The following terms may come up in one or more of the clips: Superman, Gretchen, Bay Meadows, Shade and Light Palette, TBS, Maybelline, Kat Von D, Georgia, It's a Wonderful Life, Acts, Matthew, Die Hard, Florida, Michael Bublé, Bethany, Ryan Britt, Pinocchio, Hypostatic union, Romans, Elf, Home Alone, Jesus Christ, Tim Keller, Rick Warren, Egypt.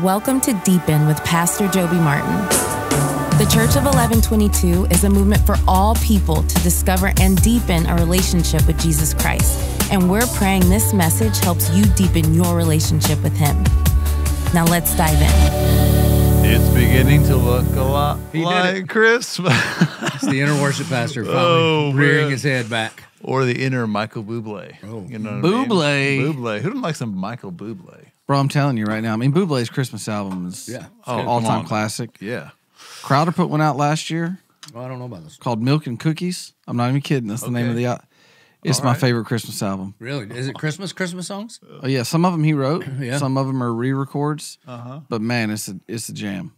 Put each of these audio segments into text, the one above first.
Welcome to Deepen with Pastor Joby Martin. The Church of 1122 is a movement for all people to discover and deepen a relationship with Jesus Christ, and we're praying this message helps you deepen your relationship with Him. Now let's dive in. It's beginning to look a lot like Christmas. It's the inner worship pastor finally rearing his head back. Or the inner Michael Bublé. Oh. You know Bublé. I mean? Bublé. Who doesn't like some Michael Bublé? Bro, I'm telling you right now. I mean, Bublé's Christmas album is all-time classic. Yeah. Crowder put one out last year. Well, I don't know about this. Called Milk and Cookies. I'm not even kidding. That's the name of the album. It's my favorite Christmas album. Really? Is it Christmas songs? Oh, yeah. Some of them he wrote. Yeah. Some of them are re-records. Uh-huh. But, man, it's a jam.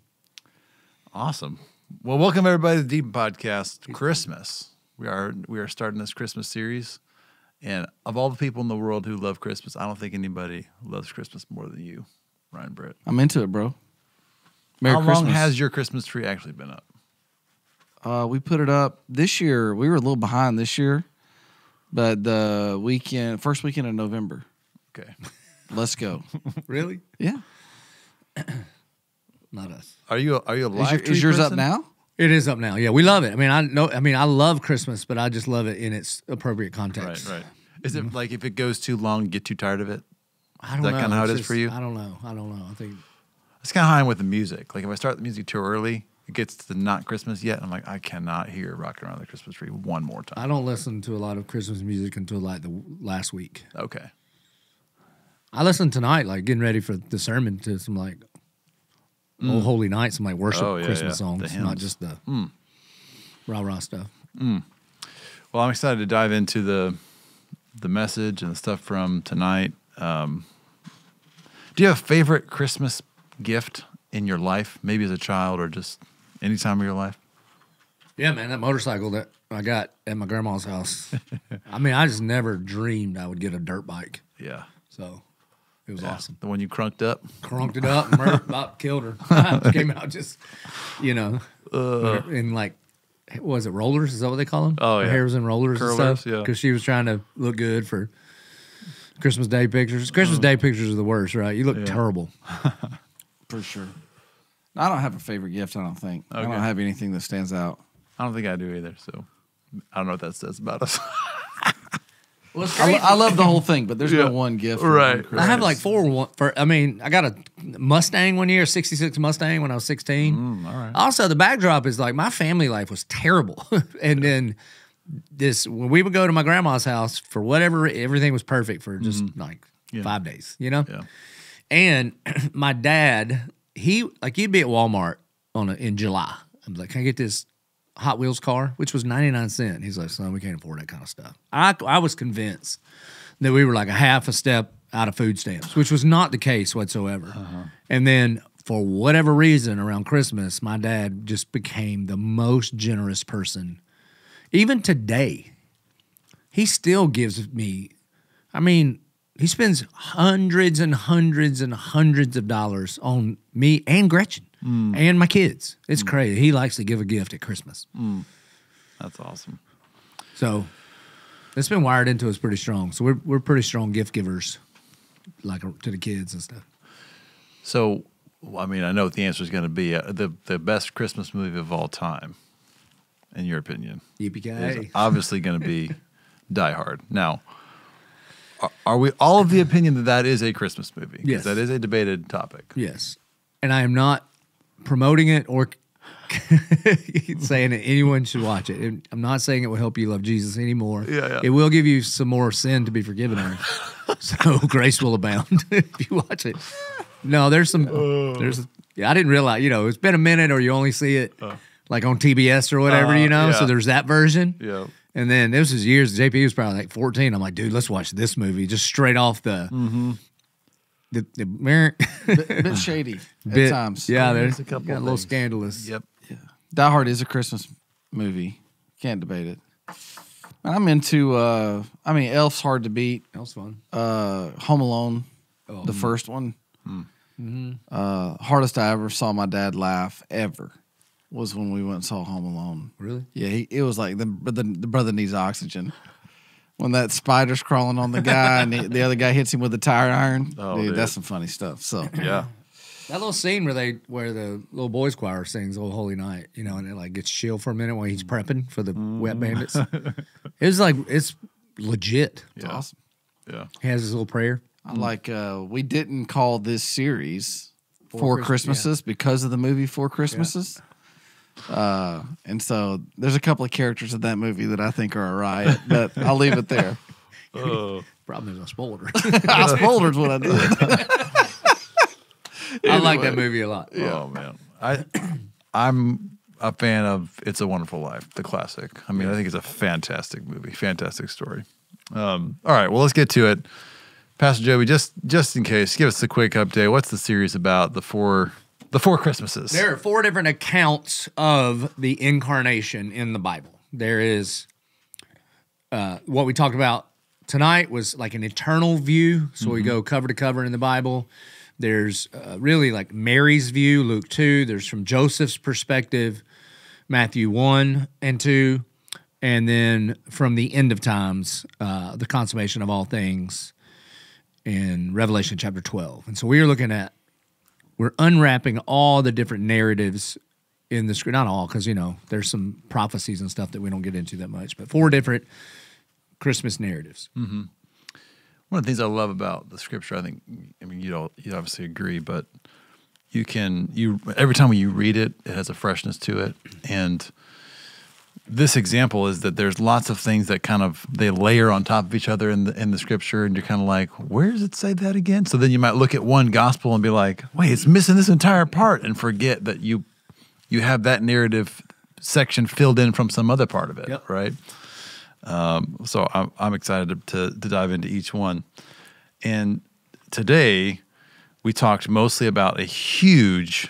Awesome. Well, welcome, everybody, to the Deepen Podcast, Christmas. We are starting this Christmas series, and of all the people in the world who love Christmas, I don't think anybody loves Christmas more than you, Ryan Britt. I'm into it, bro. Merry Christmas. How long has your Christmas tree actually been up? We put it up this year. We were a little behind this year, but the first weekend of November. Okay. Let's go. Really? Yeah. Not us. Are you a live tree person? Is yours up now? It is up now. Yeah, we love it. I mean, I love Christmas, but I just love it in its appropriate context. Right. Is it like if it goes too long, you get too tired of it? I don't know. Is that kind of how it is for you? I don't know. I think it's kind of how I'm with the music. Like if I start the music too early, it gets to not Christmas yet, and I'm like, I cannot hear "Rocking Around the Christmas Tree" one more time. I don't listen to a lot of Christmas music until like the last week. Okay. I listened tonight, like getting ready for the sermon, to some like Old Holy Night, some like worship Christmas songs, not just the rah-rah stuff. Mm. Well, I'm excited to dive into the message and the stuff from tonight. Do you have a favorite Christmas gift in your life, maybe as a child or just any time of your life? Yeah, man, that motorcycle that I got at my grandma's house. I mean, I just never dreamed I would get a dirt bike. Yeah. So... it was awesome. The one you crunked up? Crunked it up. Bop killed her. Came out just, in like, was it rollers? Is that what they call them? Oh, yeah. Her hair was in rollers and stuff. Because she was trying to look good for Christmas Day pictures. Christmas Day pictures are the worst, right? You look terrible. For sure. I don't have a favorite gift, I don't think. Okay. I don't have anything that stands out. I don't think I do either, so I don't know what that says about us. Well, I love the whole thing, but there's no one gift. Right. I have like I got a Mustang one year, a 66 Mustang when I was 16. All right. Also, the backdrop is like my family life was terrible. And then when we would go to my grandma's house for whatever, everything was perfect for just like 5 days, you know? Yeah. And my dad, he'd be at Walmart in July. I'm like, can I get this Hot Wheels car, which was 99 cents. He's like, son, we can't afford that kind of stuff. I was convinced that we were like a half a step out of food stamps, which was not the case whatsoever. And then for whatever reason around Christmas, my dad just became the most generous person. Even today, he still gives me, I mean, he spends hundreds and hundreds and hundreds of dollars on me and Gretchen. And my kids. It's crazy. He likes to give a gift at Christmas. That's awesome. So it's been wired into us pretty strong. So we're pretty strong gift givers, like to the kids and stuff. So, I mean, I know what the answer is going to be. The best Christmas movie of all time, in your opinion, is obviously going to be Die Hard. Now, are we all of the opinion that is a Christmas movie? Yes. That is a debated topic. Yes. And I am not promoting it or saying that anyone should watch it. And I'm not saying it will help you love Jesus anymore. Yeah. It will give you some more sin to be forgiven of. So grace will abound if you watch it. No, I didn't realize, it's been a minute, or you only see it like on TBS or whatever, so there's that version. Yeah. And then this was years, JP was probably like 14. I'm like, dude, let's watch this movie just straight off the... bit shady at times. Yeah, there's a couple. Got a little scandalous. Yep. Yeah. Die Hard is a Christmas movie. Can't debate it. I'm into. Elf's hard to beat. Elf's fun. Home Alone, the first one. Hardest I ever saw my dad laugh ever was when we went and saw Home Alone. Really? Yeah. It was like the brother needs oxygen. When that spider's crawling on the guy and the other guy hits him with a tire iron, dude, that's some funny stuff. So yeah, That little scene where the little boys choir sings "Oh Holy Night," you know, and it like gets chill for a minute while he's prepping for the Wet Bandits. It's like it's legit. It's awesome. Yeah, he has his little prayer. I like. We didn't call this series Four Christmases because of the movie Four Christmases. Yeah. And so there's a couple of characters in that movie that I think are a riot, but I'll leave it there. Problem is I spoiled her. I spoiled her what I did. I like that movie a lot. Yeah. Oh man, I'm a fan of It's a Wonderful Life, the classic. I mean, I think it's a fantastic movie, fantastic story. All right, well let's get to it. Pastor Joby, just in case, give us a quick update. What's the series about? The four Christmases. There are four different accounts of the incarnation in the Bible. There is what we talked about tonight was like an eternal view. So we go cover to cover in the Bible. There's really like Mary's view, Luke 2. There's from Joseph's perspective, Matthew 1 and 2. And then from the end of times, the consummation of all things in Revelation chapter 12. And so we are looking at we're unwrapping all the different narratives in the scripture. Not all, because, you know, there's some prophecies and stuff that we don't get into that much, but four different Christmas narratives. Mm-hmm. One of the things I love about the scripture, I think, I mean, you obviously agree, but every time you read it, it has a freshness to it. And this example is that there's lots of things that kind of they layer on top of each other in the scripture, and you're kind of like, where does it say that again? So then you might look at one gospel and be like, wait, it's missing this entire part, and forget that you have that narrative section filled in from some other part of it, right? So I'm excited to dive into each one. And today we talked mostly about a huge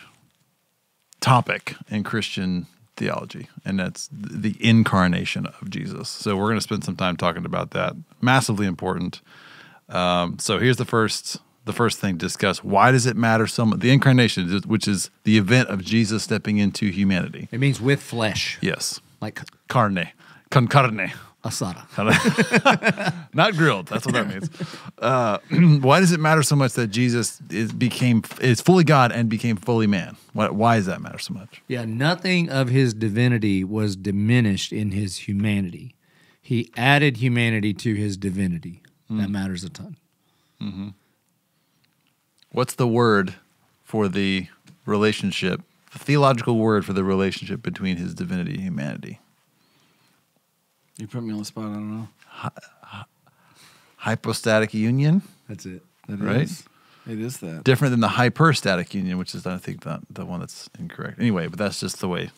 topic in Christian theology, and that's the incarnation of Jesus. So we're going to spend some time talking about that. Massively important. So here's the first thing to discuss. Why does it matter so much? The incarnation, which is the event of Jesus stepping into humanity. It means with flesh. Yes. Like carne. Con carne. Asada. Not grilled. That's what that means. Why does it matter so much that Jesus is fully God and became fully man? Why does that matter so much? Yeah, nothing of his divinity was diminished in his humanity. He added humanity to his divinity. That matters a ton. Mm-hmm. What's the word for the relationship, the theological word for the relationship between his divinity and humanity? You put me on the spot. I don't know. Hypostatic union. That's it. That right? Is. It is that. Different than the hyperstatic union, which is I think the one that's incorrect. Anyway, but that's just the way.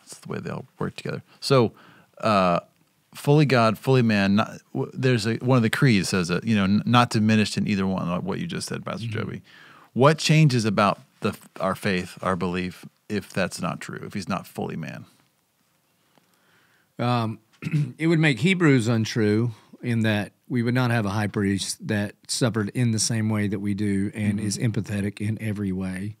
That's the way they all work together. So, fully God, fully man. There's one of the creeds says that, you know, not diminished in either one. Like what you just said, Pastor Joby. What changes about our faith, our belief, if that's not true? If he's not fully man. It would make Hebrews untrue in that we would not have a high priest that suffered in the same way that we do and is empathetic in every way.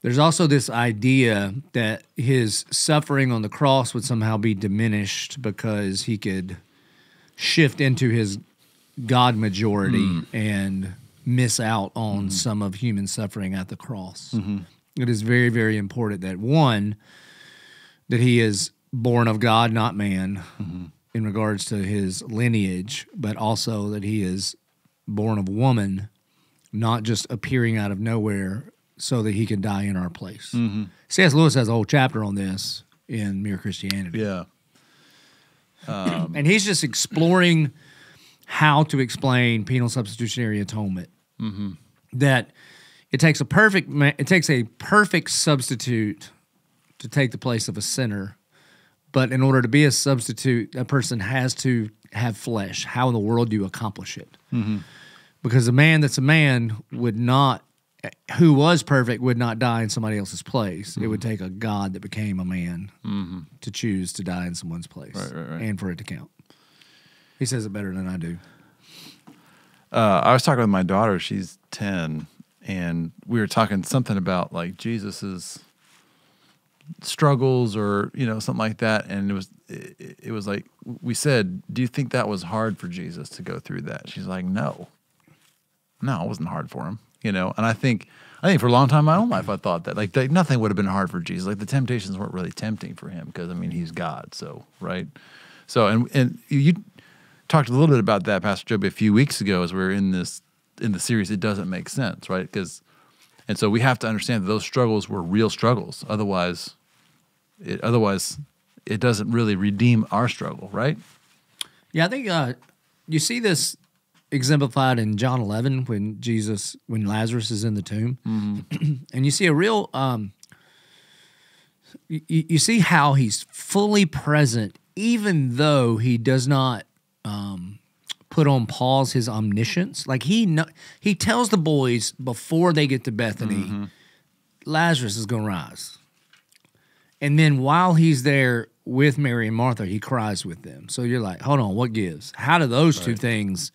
There's also this idea that his suffering on the cross would somehow be diminished because he could shift into his God majority and miss out on some of human suffering at the cross. It is very, very important that, one, that he is born of God, not man, in regards to his lineage, but also that he is born of woman, not just appearing out of nowhere so that he can die in our place. C.S. Lewis has a whole chapter on this in Mere Christianity. Yeah. And he's just exploring how to explain penal substitutionary atonement. That it takes a perfect substitute to take the place of a sinner. But in order to be a substitute, a person has to have flesh. How in the world do you accomplish it? Because a man that's a man would not, who was perfect, would not die in somebody else's place. It would take a God that became a man to choose to die in someone's place and for it to count. He says it better than I do. I was talking with my daughter. She's 10, and we were talking something about like Jesus's struggles or, you know, something like that. And it was like, we said, do you think that was hard for Jesus to go through that? She's like, no, it wasn't hard for him. you know? And I think for a long time in my own life, I thought that like nothing would have been hard for Jesus. Like the temptations weren't really tempting for him because I mean, he's God. So, right. So, and you talked a little bit about that, Pastor Joby, a few weeks ago as we were in this, in the series, It Doesn't Make Sense, right? Because, and so we have to understand that those struggles were real struggles. Otherwise it doesn't really redeem our struggle, right? Yeah, I think you see this exemplified in John 11 when Lazarus is in the tomb. Mm-hmm. And you see a real, you see how he's fully present even though he does not put on pause his omniscience. Like he tells the boys before they get to Bethany, mm-hmm. Lazarus is going to rise. And then while he's there with Mary and Martha, he cries with them. So you're like, hold on, what gives? How do those two things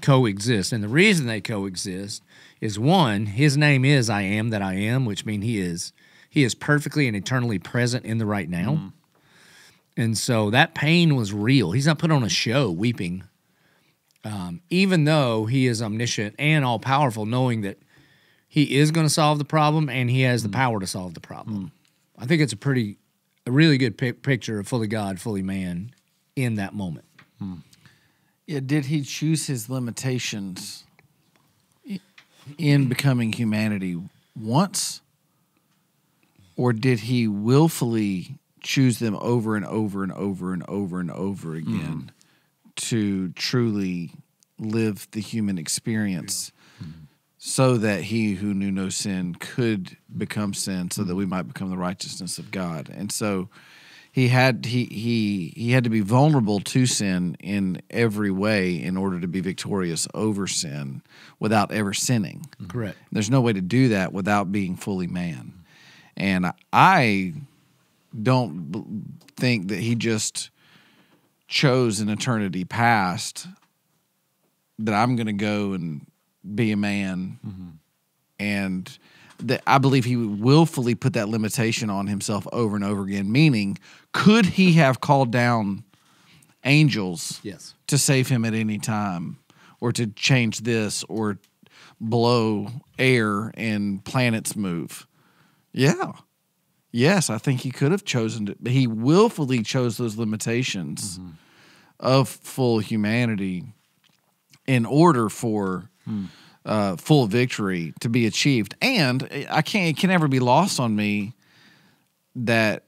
coexist? And the reason they coexist is, one, his name is I Am That I Am, which means he is perfectly and eternally present in the right now. Mm. And so that pain was real. He's not put on a show weeping, even though he is omniscient and all-powerful, knowing that he is going to solve the problem and he has the power to solve the problem. Mm. I think it's a really good picture of fully God, fully man in that moment. Hmm. Yeah, did he choose his limitations in becoming humanity once, or did he willfully choose them over and over and over and over and over again to truly live the human experience? Yeah. So that he who knew no sin could become sin, so that we might become the righteousness of God. And so he had to be vulnerable to sin in every way in order to be victorious over sin without ever sinning. Correct. There's no way to do that without being fully man. And I don't think that he just chose an eternity past that I'm going to go and be a man, mm-hmm. and that I believe he willfully put that limitation on himself over and over again, meaning could he have called down angels to save him at any time, or to change this, or blow air and planets move? Yeah. Yes, I think he could have chosen to, but he willfully chose those limitations mm-hmm. of full humanity in order for full victory to be achieved. And it can never be lost on me that,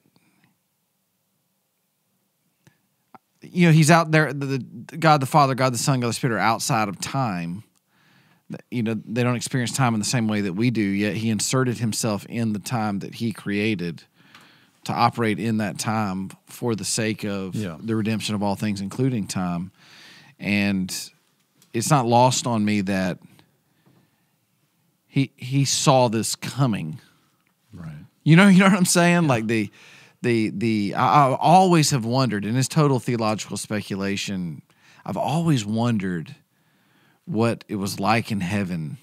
you know, he's out there, God the Father, God the Son, God the Spirit are outside of time. You know, they don't experience time in the same way that we do, yet he inserted himself in the time that he created to operate in that time for the sake of the redemption of all things, including time. And it's not lost on me that he saw this coming. Right. You know what I'm saying? Yeah. Like I always have wondered, and it's total theological speculation, I've always wondered what it was like in heaven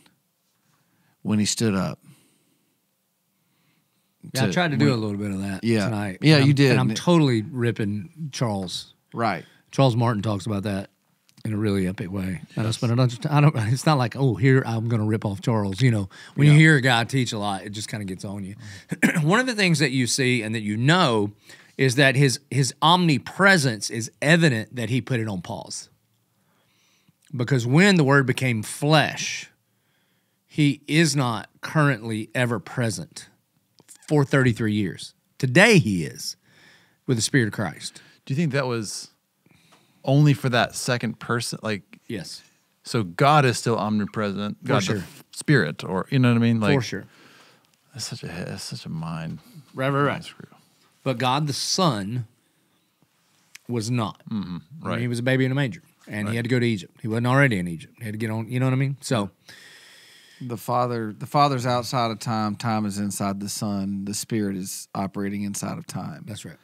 when he stood up. Yeah, I tried to do a little bit of that tonight. Yeah, you did. And I'm totally ripping Charles. Right. Charles Martin talks about that in a really epic way. Yes. I don't spend a bunch of time. It's not like, oh, here I'm going to rip off Charles. You know, when you hear a guy teach a lot, it just kind of gets on you. Mm-hmm. One of the things that you see and that you know is that his omnipresence is evident that he put it on pause. Because when the Word became flesh, he is not currently ever present for 33 years. Today he is with the Spirit of Christ. Do you think that was only for that second person? Like, yes. So God is still omnipresent. God the Spirit, or, you know what I mean? Like, for sure. That's such a mind. Right. Screw. But God the Son was not. Mm-hmm. Right. I mean, he was a baby in a manger, and he had to go to Egypt. He wasn't already in Egypt. He had to get on, you know what I mean? So the Father's outside of time. Time is inside the Son. The Spirit is operating inside of time. That's right.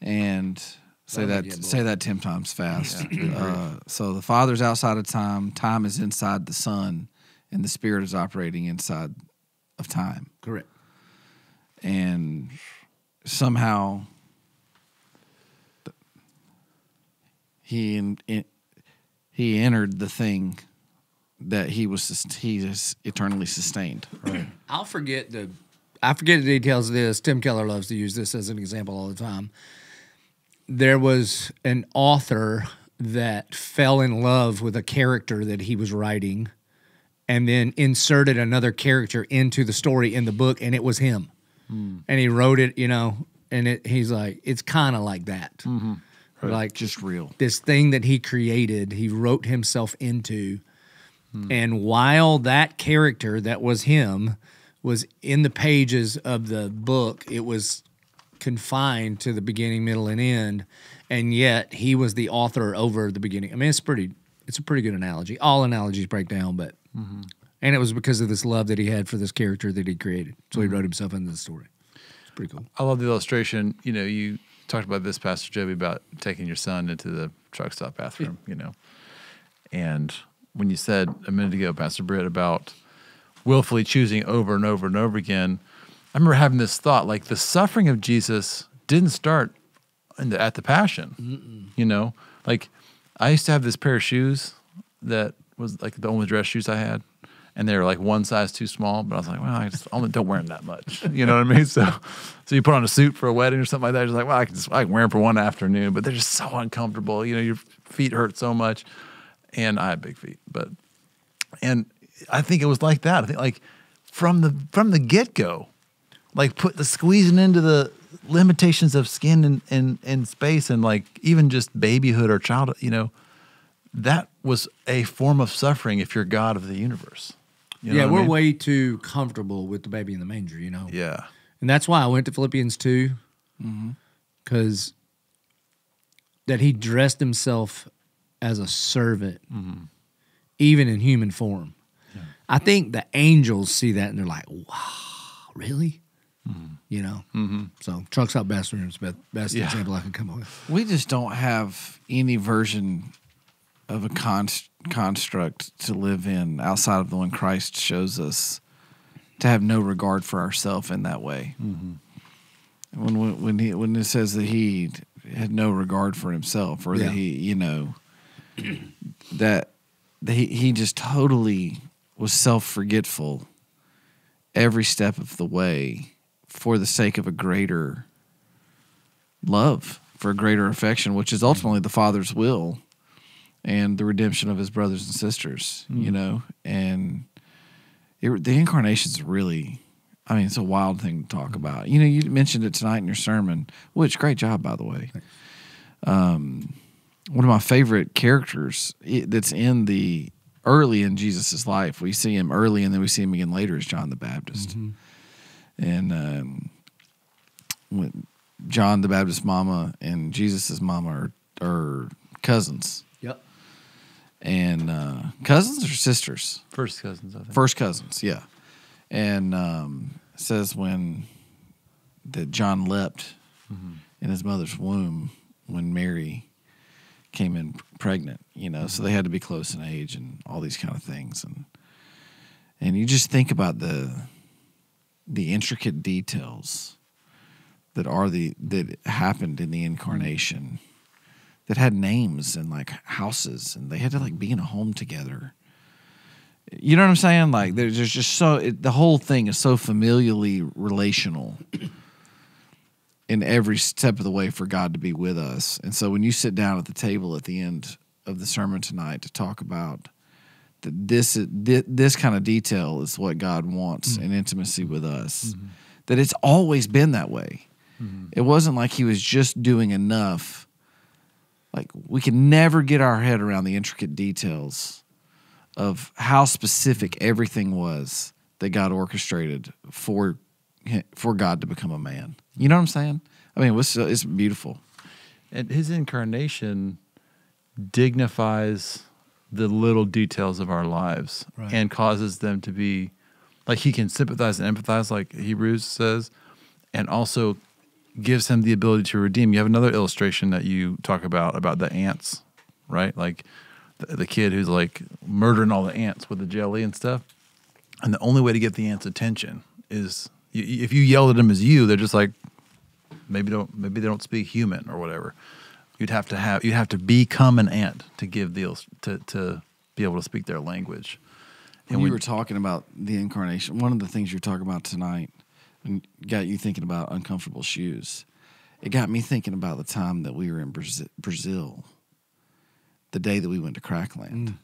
And Say that 10 times fast. Yeah. So the Father's outside of time. Time is inside the Son, and the Spirit is operating inside of time. Correct. And somehow he entered the thing that he is eternally sustained. Right. I forget the details of this. Tim Keller loves to use this as an example all the time. There was an author that fell in love with a character that he was writing and then inserted another character into the story in the book, and it was him. Mm. And he wrote it, you know, and he's like, it's kind of like that. Mm-hmm. Right. Like just real. This thing that he created, he wrote himself into. Mm. And while that character that was him was in the pages of the book, it was confined to the beginning, middle, and end, and yet he was the author over the beginning. I mean, it's a pretty good analogy. All analogies break down, but mm-hmm. And it was because of this love that he had for this character that he created. So mm-hmm. he wrote himself into the story. It's pretty cool. I love the illustration. You know, you talked about this, Pastor Joby, about taking your son into the truck stop bathroom, yeah. You know. And when you said a minute ago, Pastor Britt, about willfully choosing over and over and over again, I remember having this thought, like the suffering of Jesus didn't start at the Passion, you know? Like I used to have this pair of shoes that was like the only dress shoes I had, and they were like one size too small, but I was like, well, I don't wear them that much, you know what I mean? So you put on a suit for a wedding or something like that, you're just like, well, I can wear them for one afternoon, but they're just so uncomfortable, you know, your feet hurt so much, and I have big feet, and I think it was like that. I think like from the get-go, like put the squeezing into the limitations of skin and space and like even just babyhood or childhood, you know, that was a form of suffering if you're God of the universe. You know what I mean? Way too comfortable with the baby in the manger, you know? Yeah. And that's why I went to Philippians 2, because that he dressed himself as a servant, even in human form. Yeah. I think the angels see that and they're like, wow, really? You know, so trucks out bathroom is the best example I can come up with. We just don't have any version of a construct to live in outside of the one Christ shows us, to have no regard for ourselves in that way. When it says that he had no regard for himself, or that he, you know, that he just totally was self-forgetful every step of the way, for the sake of a greater love, for a greater affection, which is ultimately the Father's will and the redemption of his brothers and sisters, you know? And the incarnation's really, I mean, it's a wild thing to talk about. You know, you mentioned it tonight in your sermon, which, great job, by the way. One of my favorite characters that's early in Jesus' life, we see him early and then we see him again later, is John the Baptist. And when John the Baptist's mama and Jesus' mama are cousins. Yep. And cousins or sisters? First cousins, I think. First cousins, yeah. And it says that John leapt in his mother's womb when Mary came in pregnant, you know, so they had to be close in age and all these kind of things. And you just think about the intricate details that happened in the incarnation that had names and like houses, and they had to like be in a home together. You know what I'm saying? Like there's just the whole thing is so familially relational in every step of the way for God to be with us. And so when you sit down at the table at the end of the sermon tonight to talk about this kind of detail is what God wants in intimacy with us, that it's always been that way. It wasn't like he was just doing enough. Like we can never get our head around the intricate details of how specific everything was that God orchestrated for God to become a man. You know what I'm saying? I mean, it's beautiful. And his incarnation dignifies the little details of our lives and causes them to be, like he can sympathize and empathize, like Hebrews says, and also gives him the ability to redeem. You have another illustration that you talk about the ants, right? Like the kid who's like murdering all the ants with the jelly and stuff. And the only way to get the ants' attention is, if you yell at them as you, they're just like, maybe they don't speak human or whatever. You'd have to become an ant to be able to speak their language. And we were talking about the incarnation. One of the things you're talking about tonight got you thinking about uncomfortable shoes. It got me thinking about the time that we were in Brazil, the day that we went to Crackland. Mm.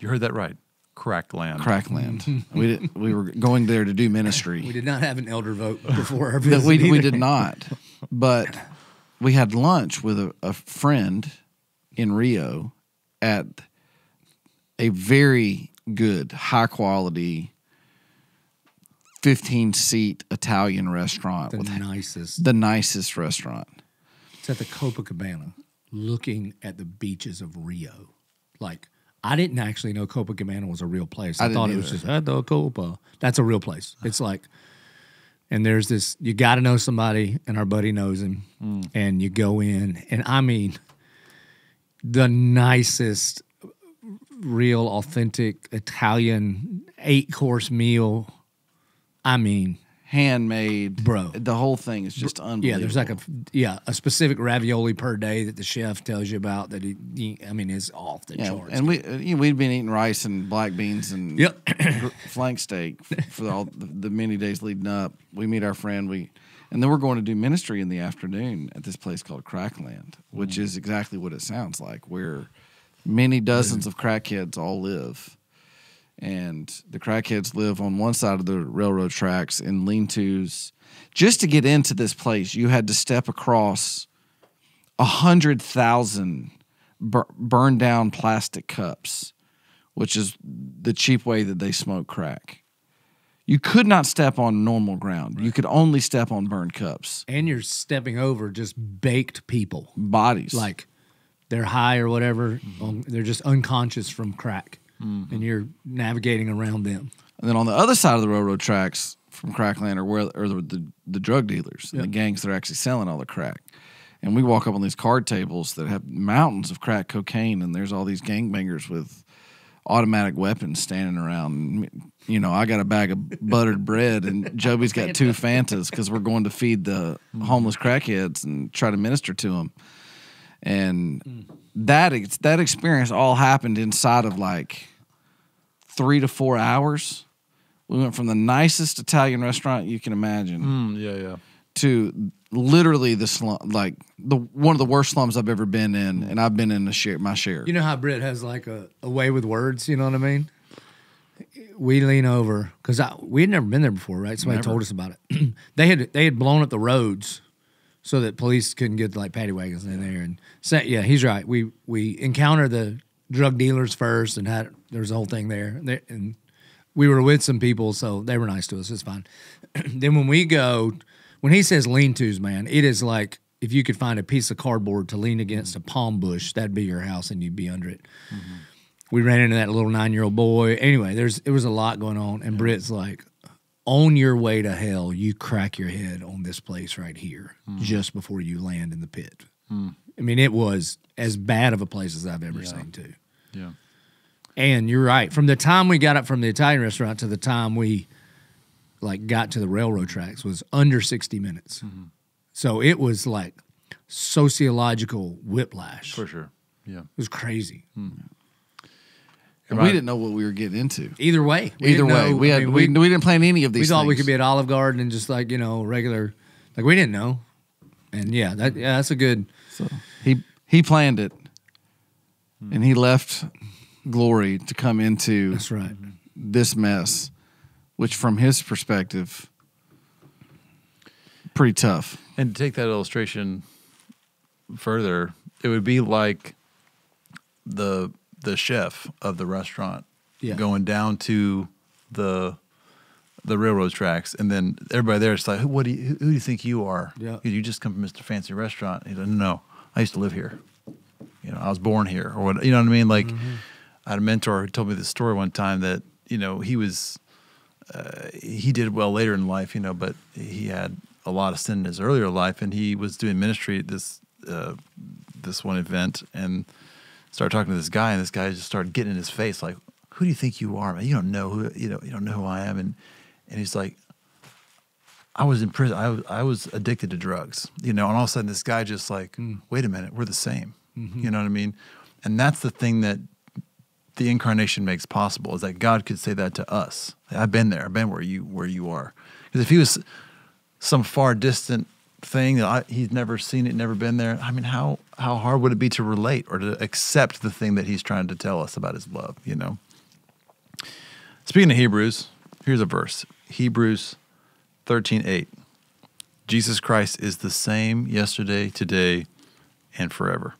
You heard that right. Crackland. Crackland. We were going there to do ministry. We did not have an elder vote before our visit. We did not. But we had lunch with a friend in Rio at a very good, high-quality 15-seat Italian restaurant. The nicest restaurant. It's at the Copacabana, looking at the beaches of Rio. Like, I didn't actually know Copacabana was a real place. I thought it was just at the Copa. That's a real place. It's like, and there's this, you got to know somebody, and our buddy knows him, and you go in, and I mean, the nicest, real, authentic Italian 8-course meal. I mean, handmade, bro. The whole thing is just unbelievable. Yeah, there's like a specific ravioli per day that the chef tells you about that he I mean, is off the charts. And we'd been eating rice and black beans and flank steak for all the many days leading up. We meet our friend, and then we're going to do ministry in the afternoon at this place called Crackland, which is exactly what it sounds like, where many dozens of crackheads all live. And the crackheads live on one side of the railroad tracks in lean-tos. Just to get into this place, you had to step across 100,000 burned-down plastic cups, which is the cheap way that they smoke crack. You could not step on normal ground. Right. You could only step on burned cups. And you're stepping over just baked people. Bodies. Like, they're high or whatever. They're just unconscious from crack. And you're navigating around them. And then on the other side of the railroad tracks from Crackland are the drug dealers and the gangs that are actually selling all the crack. And we walk up on these card tables that have mountains of crack cocaine, and there's all these gangbangers with automatic weapons standing around. And, you know, I got a bag of buttered bread, and Joby's got two Fantas because we're going to feed the homeless crackheads and try to minister to them. And that experience all happened inside of like 3 to 4 hours. We went from the nicest Italian restaurant you can imagine, to literally the slum, like one of the worst slums I've ever been in, and I've been in my share. You know how Britt has like a way with words, you know what I mean? We lean over because we had never been there before, right? Somebody told us about it. They had blown up the roads so that police couldn't get like paddy wagons in there, and he's right. We encountered the drug dealers first, and there was a whole thing there, and we were with some people, so they were nice to us. It's fine. Then when he says lean-tos, man, it is like if you could find a piece of cardboard to lean against a palm bush, that'd be your house, and you'd be under it. We ran into that little 9-year-old boy. Anyway, it was a lot going on, and Britt's like, on your way to hell, you crack your head on this place right here just before you land in the pit. I mean, it was as bad of a place as I've ever seen, too. Yeah. And you're right. From the time we got up from the Italian restaurant to the time we, like, got to the railroad tracks was under 60 minutes. So it was, like, sociological whiplash. For sure, yeah. It was crazy. We didn't know what we were getting into. Either way. We didn't plan any of these things. We thought we could be at Olive Garden and just like, you know, regular. Like, we didn't know. And that's a good. So he planned it. And he left glory to come into this mess, which from his perspective, pretty tough. And to take that illustration further, it would be like the chef of the restaurant going down to the railroad tracks, and then everybody there is like, who do you think you are? Yeah. You just come from Mr. Fancy Restaurant. He's like, no, I used to live here. You know, I was born here, or what, you know what I mean? Like, I had a mentor who told me this story one time that, you know, he did well later in life, you know, but he had a lot of sin in his earlier life, and he was doing ministry at this one event, and started talking to this guy, and this guy just started getting in his face, like, "Who do you think you are, man? You don't know who you don't know who I am." And he's like, "I was in prison. I was addicted to drugs, you know." And all of a sudden, this guy just like, "Wait a minute, we're the same." You know what I mean? And that's the thing that the incarnation makes possible, is that God could say that to us. I've been there. I've been where you are. Because if he was some far distant thing that he's never seen it, never been there, I mean, how hard would it be to relate or to accept the thing that he's trying to tell us about his love, you know? Speaking of Hebrews, here's a verse. Hebrews 13:8. Jesus Christ is the same yesterday, today, and forever.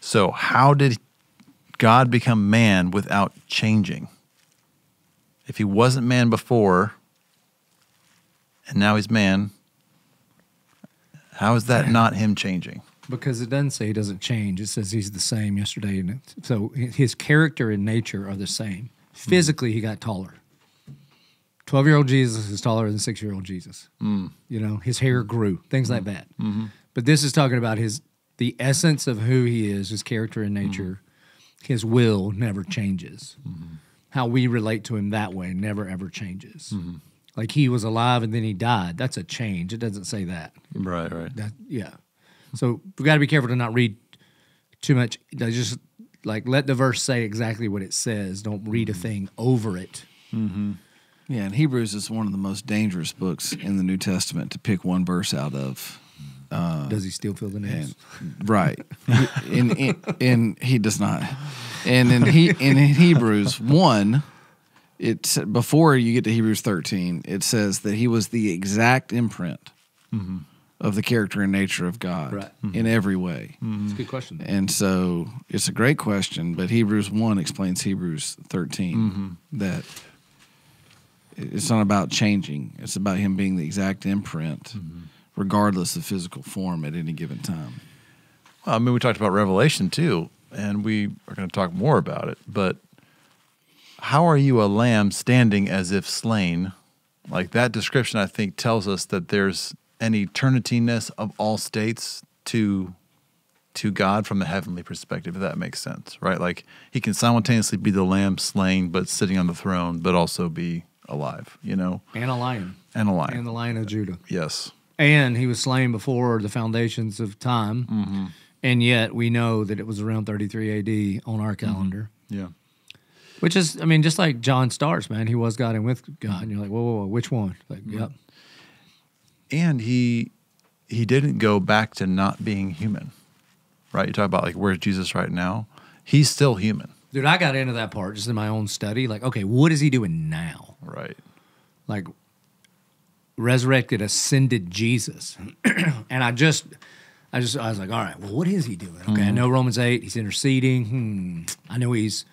So how did God become man without changing? If he wasn't man before and now he's man, how is that not him changing? Because it doesn't say he doesn't change. It says he's the same yesterday. So his character and nature are the same. Physically, he got taller. 12-year-old Jesus is taller than 6-year-old Jesus. Mm. You know, his hair grew, things like that. Mm-hmm. But this is talking about the essence of who he is, his character and nature. Mm. His will never changes. Mm-hmm. How we relate to him that way never, ever changes. Mm-hmm. Like he was alive and then he died. That's a change. It doesn't say that. Right, right. That, yeah. So we've got to be careful to not read too much. Just like let the verse say exactly what it says. Don't read a thing over it. Mm-hmm. Yeah, and Hebrews is one of the most dangerous books in the New Testament to pick one verse out of. Does he still feel the nails? Right, and he does not. And in Hebrews 1, before you get to Hebrews 13, it says that he was the exact imprint of the character and nature of God in every way. That's a good question. And so it's a great question, but Hebrews 1 explains Hebrews 13 that. It's not about changing. It's about him being the exact imprint, regardless of physical form at any given time. Well, I mean, we talked about Revelation too, and we are going to talk more about it, but how are you a lamb standing as if slain? Like that description, I think, tells us that there's an eternity-ness of all states to God from the heavenly perspective, if that makes sense, right? Like he can simultaneously be the lamb slain, but sitting on the throne, but also be alive, you know? And a lion. And a lion. And the Lion of Judah. Yes. And he was slain before the foundations of time, and yet we know that it was around 33 AD on our calendar. Yeah. Which is, I mean, just like John starts, man, he was God and with God, and you're like, whoa, whoa, whoa, which one? Like, yep. And he didn't go back to not being human, right? You talk about like, where's Jesus right now? He's still human. Dude, I got into that part just in my own study. Like, okay, what is he doing now? Right. Like, resurrected, ascended Jesus. And I was like, all right, well, what is he doing? Okay, I know Romans 8, he's interceding. I know he's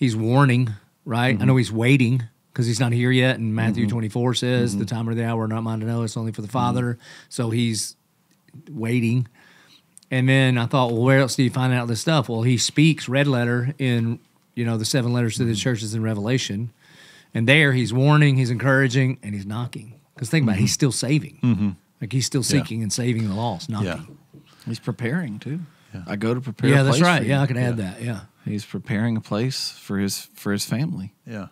warning, right? I know he's waiting because he's not here yet. And Matthew 24 says, the time or the hour, not mine to know, it's only for the Father. So he's waiting. And then I thought, well, where else do you find out this stuff? Well, he speaks red letter in, you know, the 7 letters to the churches in Revelation. And there he's warning, he's encouraging, and he's knocking. Because think about it, he's still saving. Like he's still seeking and saving the lost, knocking. Yeah. He's preparing too. Yeah. I go to prepare a place. Yeah, that's right. Yeah, I can add that. Yeah. He's preparing a place for his family. Yeah.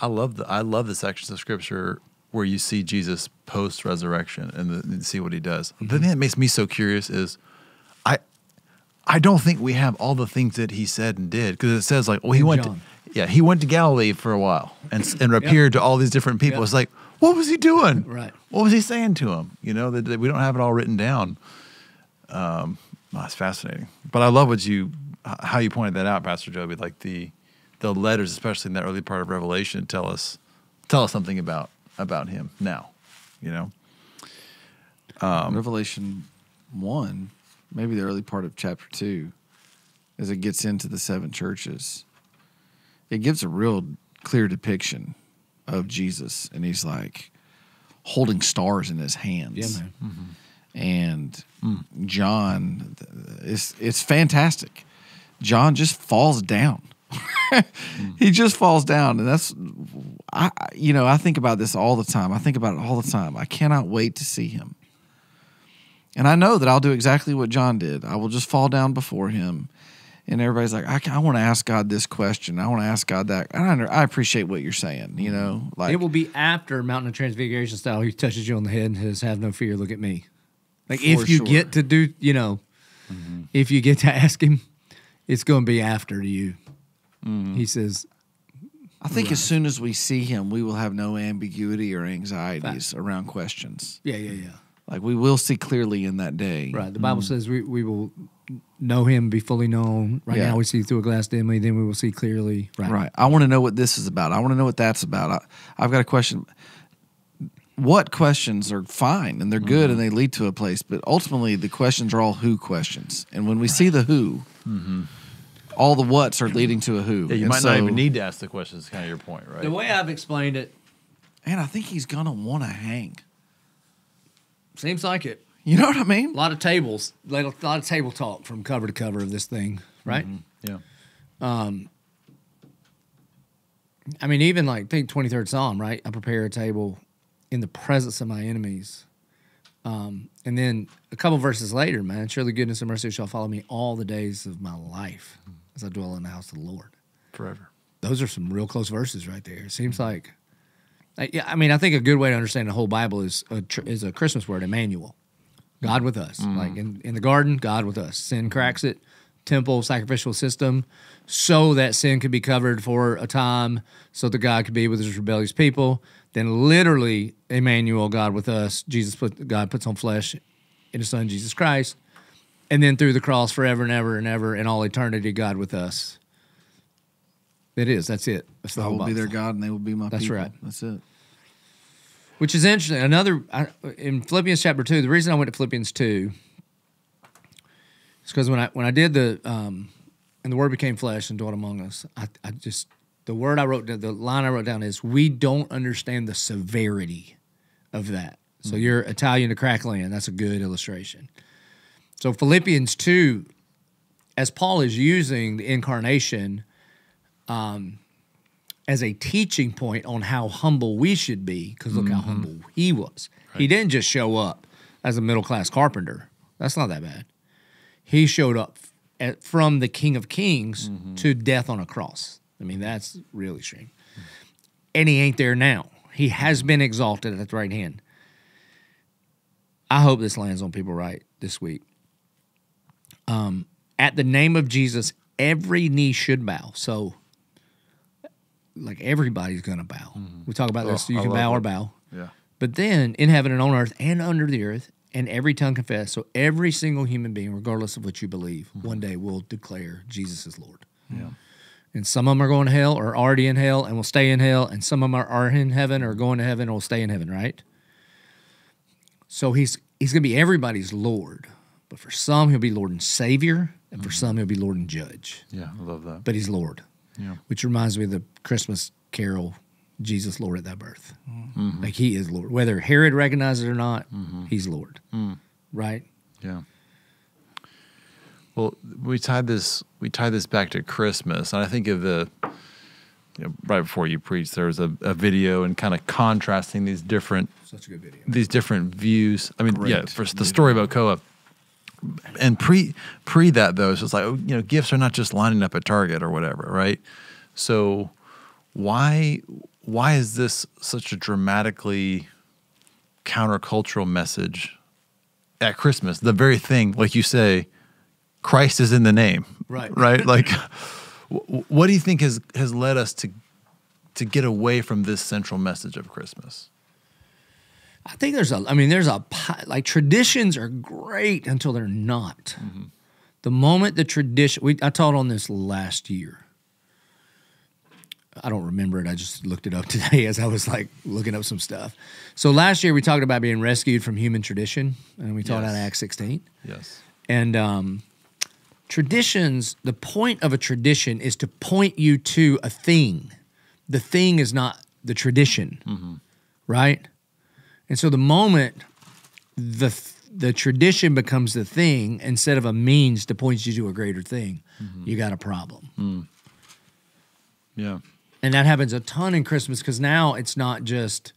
I love the sections of scripture where you see Jesus post-resurrection and see what he does. The thing that makes me so curious is I don't think we have all the things that he said and did, because it says like, well, he went to Galilee for a while and appeared to all these different people. It's like, what was he doing? Right. What was he saying to him? You know, that we don't have it all written down. It's fascinating. But I love how you pointed that out, Pastor Joby, like the letters, especially in that early part of Revelation, tell us something about him now, you know? Revelation 1, maybe the early part of chapter 2, as it gets into the 7 churches, it gives a real clear depiction of Jesus, and he's like holding stars in his hands. Yeah, man. And John, it's fantastic. John just falls down. He just falls down, and that's, you know, I think about this all the time. I think about it all the time. I cannot wait to see him. And I know that I'll do exactly what John did. I will just fall down before him. And everybody's like, I want to ask God this question. I want to ask God that. I appreciate what you're saying, you know. Like, it will be after Mountain of Transfiguration style. He touches you on the head and says, have no fear, look at me. Like if you get to do, you know, if you get to ask him, it's going to be after you. He says, I think as soon as we see him, we will have no ambiguity or anxieties around questions. Yeah. Like we will see clearly in that day. Right. The Bible says we will know him, be fully known. Right now we see through a glass dimly, then we will see clearly. Right. I want to know what this is about. I want to know what that's about. I've got a question. What questions are fine and they're good and they lead to a place, but ultimately the questions are all who questions. And when we see the who, all the whats are leading to a who. Yeah, you might not even need to ask the questions, is kind of your point, right? The way I've explained it. And I think he's going to want to hang. Seems like it. You know what I mean? A lot of tables, a lot of table talk from cover to cover of this thing, right? Yeah. I mean, even like, think 23rd Psalm, right? I prepare a table in the presence of my enemies. And then a couple verses later, man, surely goodness and mercy shall follow me all the days of my life as I dwell in the house of the Lord. Forever. Those are some real close verses right there. It seems like... I mean, I think a good way to understand the whole Bible is a Christmas word, Emmanuel, God with us. Like in the garden, God with us. Sin cracks it, temple, sacrificial system, so that sin could be covered for a time, so that God could be with his rebellious people. Then literally, Emmanuel, God with us, God puts on flesh in his son, Jesus Christ. And then through the cross forever and ever and ever, in all eternity, God with us. It is. That's it. That's the whole Bible. I will be their God and they will be my people. That's right. That's it. Which is interesting. In Philippians chapter 2, the reason I went to Philippians 2 is because when I did the, and the word became flesh and dwelt among us, I just, the line I wrote down is, we don't understand the severity of that. So you're Italian to Crackland. That's a good illustration. So Philippians 2, as Paul is using the incarnation as a teaching point on how humble we should be, because look how humble he was. Right. He didn't just show up as a middle-class carpenter. That's not that bad. He showed up from the King of Kings to death on a cross. I mean, that's really extreme. And he ain't there now. He has been exalted at the right hand. I hope this lands on people right this week. At the name of Jesus, every knee should bow. So... like everybody's going to bow. We talk about this. So you can bow or bow. Yeah. But then in heaven and on earth and under the earth, and every tongue confess. So every single human being, regardless of what you believe, one day will declare Jesus is Lord. Yeah. And some of them are going to hell or already in hell and will stay in hell. And some of them are in heaven or going to heaven or will stay in heaven, right? So he's going to be everybody's Lord. But for some, he'll be Lord and Savior. And for some, he'll be Lord and Judge. Yeah, I love that. But he's Lord. Yeah. Which reminds me of the Christmas carol, Jesus Lord at thy birth. Like he is Lord. Whether Herod recognizes it or not, he's Lord. Right? Yeah. Well, we tie this back to Christmas. And I think of the, you know, right before you preached, there was a video and kind of contrasting these different views. I mean, yeah, for the story about co-op. And pre that, though, it's just like, you know, gifts are not just lining up at Target or whatever, right? So why is this such a dramatically countercultural message at Christmas? The very thing, like you say, Christ is in the name, right? Right? Like, what do you think has led us to get away from this central message of Christmas? I think like traditions are great until they're not. The moment the tradition, I taught on this last year. I don't remember it. I just looked it up today as I was like looking up some stuff. So last year we talked about being rescued from human tradition, and we taught out Acts 16. Yes. And traditions, the point of a tradition is to point you to a thing. The thing is not the tradition, right? And so the moment the tradition becomes the thing instead of a means to point you to a greater thing, you got a problem. Yeah. And that happens a ton in Christmas because now it's not just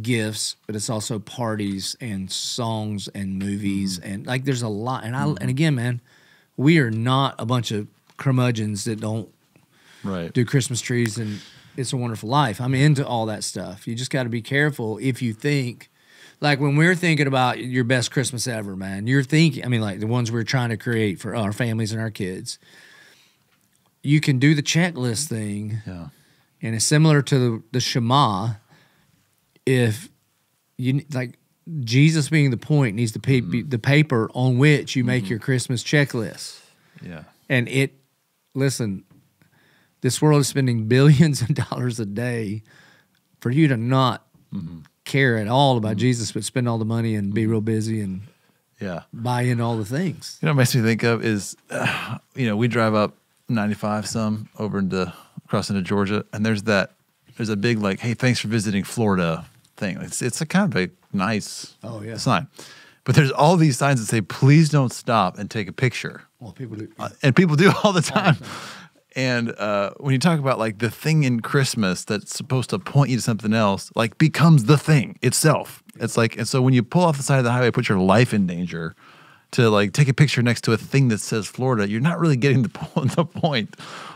gifts, but it's also parties and songs and movies. And like there's a lot. And and again, man, we are not a bunch of curmudgeons that don't do Christmas trees and... It's a Wonderful Life. I'm into all that stuff. You just got to be careful if you think, like when we're thinking about your best Christmas ever, man, you're thinking, I mean, like the ones we're trying to create for our families and our kids, you can do the checklist thing, yeah. And it's similar to the Shema. If you like, Jesus being the point needs to be the paper on which you make your Christmas checklist. Yeah, and it listen, this world is spending billions of dollars a day for you to not care at all about Jesus, but spend all the money and be real busy and buy in all the things. You know, what makes me think of is you know, we drive up 95 some over into crossing to Georgia, and there's a big like, hey, thanks for visiting Florida thing. It's a kind of a nice sign, but there's all these signs that say please don't stop and take a picture. Well, people do, and people do all the time. And when you talk about like the thing in Christmas that's supposed to point you to something else, like becomes the thing itself. It's like, and so when you pull off the side of the highway, put your life in danger to like take a picture next to a thing that says Florida, you're not really getting the point.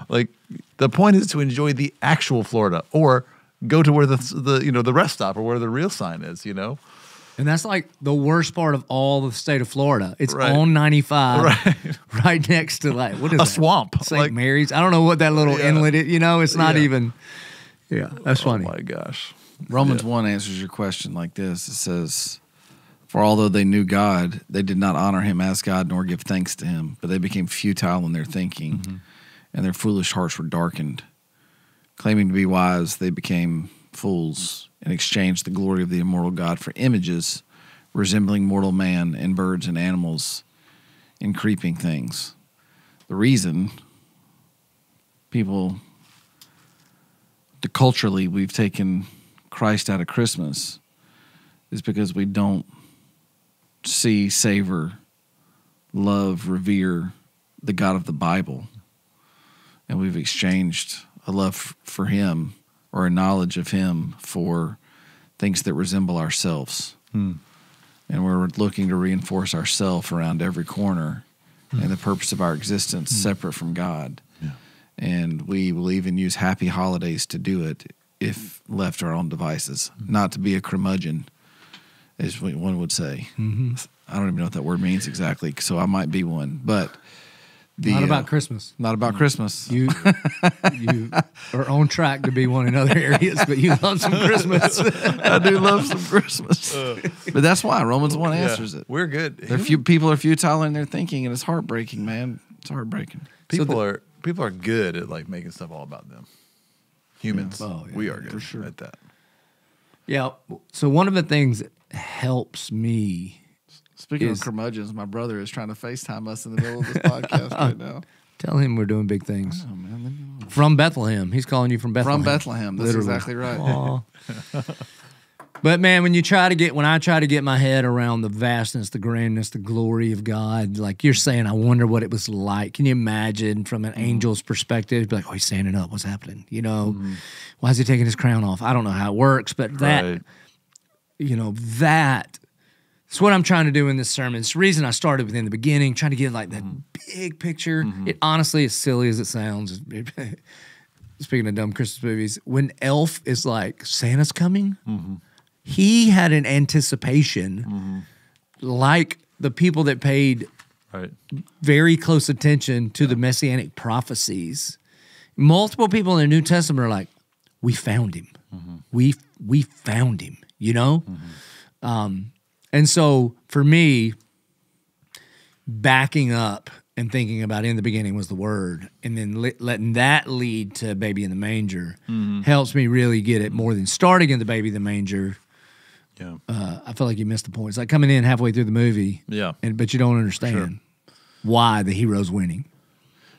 Like the point is to enjoy the actual Florida, or go to where the you know, the rest stop or where the real sign is, you know. And that's like the worst part of all the state of Florida. It's on 95, right next to like, what is that? A swamp. St. Like, Mary's. I don't know what that little inlet is. You know, it's not even, that's funny. Oh my gosh. Romans 1 answers your question like this. It says, for although they knew God, they did not honor him as God nor give thanks to him, but they became futile in their thinking and their foolish hearts were darkened. Claiming to be wise, they became fools and exchanged the glory of the immortal God for images resembling mortal man and birds and animals and creeping things. The reason people, culturally, we've taken Christ out of Christmas is because we don't see, savor, love, revere the God of the Bible. And we've exchanged a love for him or a knowledge of him for things that resemble ourselves. And we're looking to reinforce ourselves around every corner and the purpose of our existence separate from God. Yeah. And we will even use happy holidays to do it if left to our own devices. Not to be a curmudgeon, as one would say. I don't even know what that word means exactly, so I might be one, but... not about Christmas. Not about Christmas. You are on track to be one in other areas, but you love some Christmas. I do love some Christmas. But that's why Romans 1 answers it. We're good. People are futile in their thinking, and it's heartbreaking, man. It's heartbreaking. People people are good at like making stuff all about them. Humans, we are good at that. Yeah. So one of the things that helps me. Speaking of curmudgeons, my brother is trying to FaceTime us in the middle of this podcast right now. Tell him we're doing big things. Oh, man, from Bethlehem. He's calling you from Bethlehem. From Bethlehem. That's exactly right. But, man, when I try to get my head around the vastness, the grandness, the glory of God, like you're saying, I wonder what it was like. Can you imagine from an angel's perspective? Be like, oh, he's standing up. What's happening? You know, why is he taking his crown off? I don't know how it works, but that, you know, that. It's what I'm trying to do in this sermon. It's the reason I started with in the beginning, trying to get like that big picture. It honestly, as silly as it sounds, speaking of dumb Christmas movies, when Elf is like, Santa's coming, he had an anticipation like the people that paid very close attention to the Messianic prophecies. Multiple people in the New Testament are like, we found him. We found him, you know? And so, for me, backing up and thinking about in the beginning was the Word, and then letting that lead to baby in the manger helps me really get it more than starting in the baby in the manger. Yeah, I feel like you missed the point. It's like coming in halfway through the movie, but you don't understand why the hero's winning.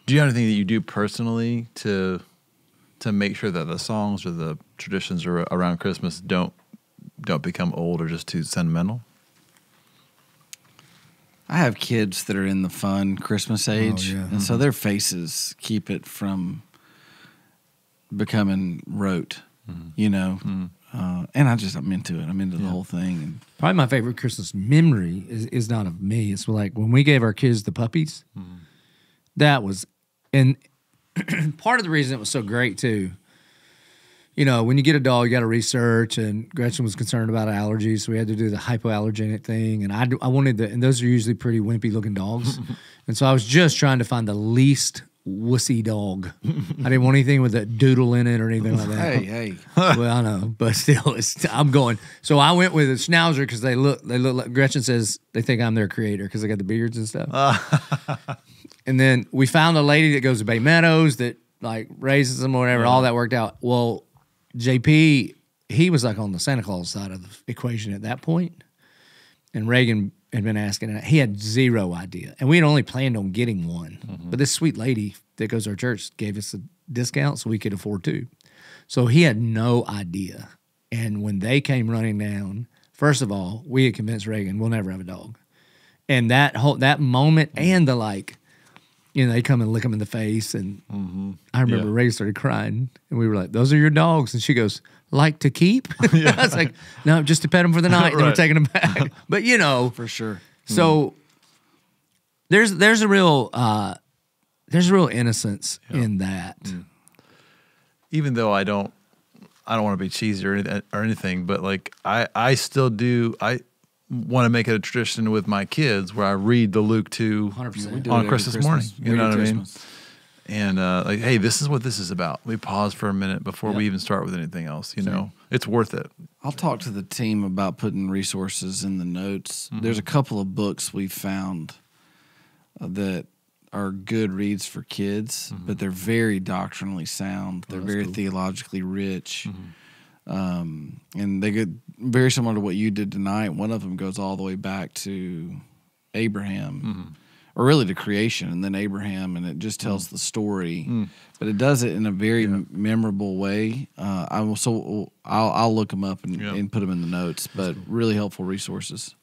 Do you have anything that you do personally to make sure that the songs or the traditions around Christmas don't become old or just too sentimental? I have kids that are in the fun Christmas age, and so their faces keep it from becoming rote, you know. And I'm into it. I'm into the whole thing. And probably my favorite Christmas memory is not of me. It's like when we gave our kids the puppies, that was, and part of the reason it was so great too, you know, when you get a dog, you got to research, and Gretchen was concerned about allergies, so we had to do the hypoallergenic thing, and I wanted and those are usually pretty wimpy-looking dogs, and so I was just trying to find the least wussy dog. I didn't want anything with a doodle in it or anything like that. Hey. Well, I know, but still, I'm going. So I went with a schnauzer because they look like, Gretchen says they think I'm their creator because they got the beards and stuff. And then we found a lady that goes to Bay Meadows that like raises them or whatever. Yeah. All that worked out. Well, JP, he was like on the Santa Claus side of the equation at that point. And Reagan had been asking, and he had zero idea. And we had only planned on getting one. Mm-hmm. But this sweet lady that goes to our church gave us a discount so we could afford two. So he had no idea. And when they came running down, first of all, we had convinced Reagan we'll never have a dog. And that moment and the like, you know, they come and lick him in the face. And I remember Reagan started crying. And we were like, those are your dogs. And she goes, like to keep? I was like, no, just to pet them for the night. Right. Then we're taking them back. But, you know. For sure. So there's a real innocence in that. Yeah. Even though I don't want to be cheesy or anything, but like I still do. I want to make it a tradition with my kids where I read the Luke 2 on Christmas morning. You know what I mean? And like, hey, this is what this is about. We pause for a minute before we even start with anything else. You know, it's worth it. I'll talk to the team about putting resources in the notes. Mm-hmm. There's a couple of books we found that are good reads for kids, but they're very doctrinally sound. They're very theologically rich. And they get very similar to what you did tonight. One of them goes all the way back to Abraham, or really to creation, and then Abraham, and it just tells the story. But it does it in a very memorable way. I'll look them up and put them in the notes, but really helpful resources.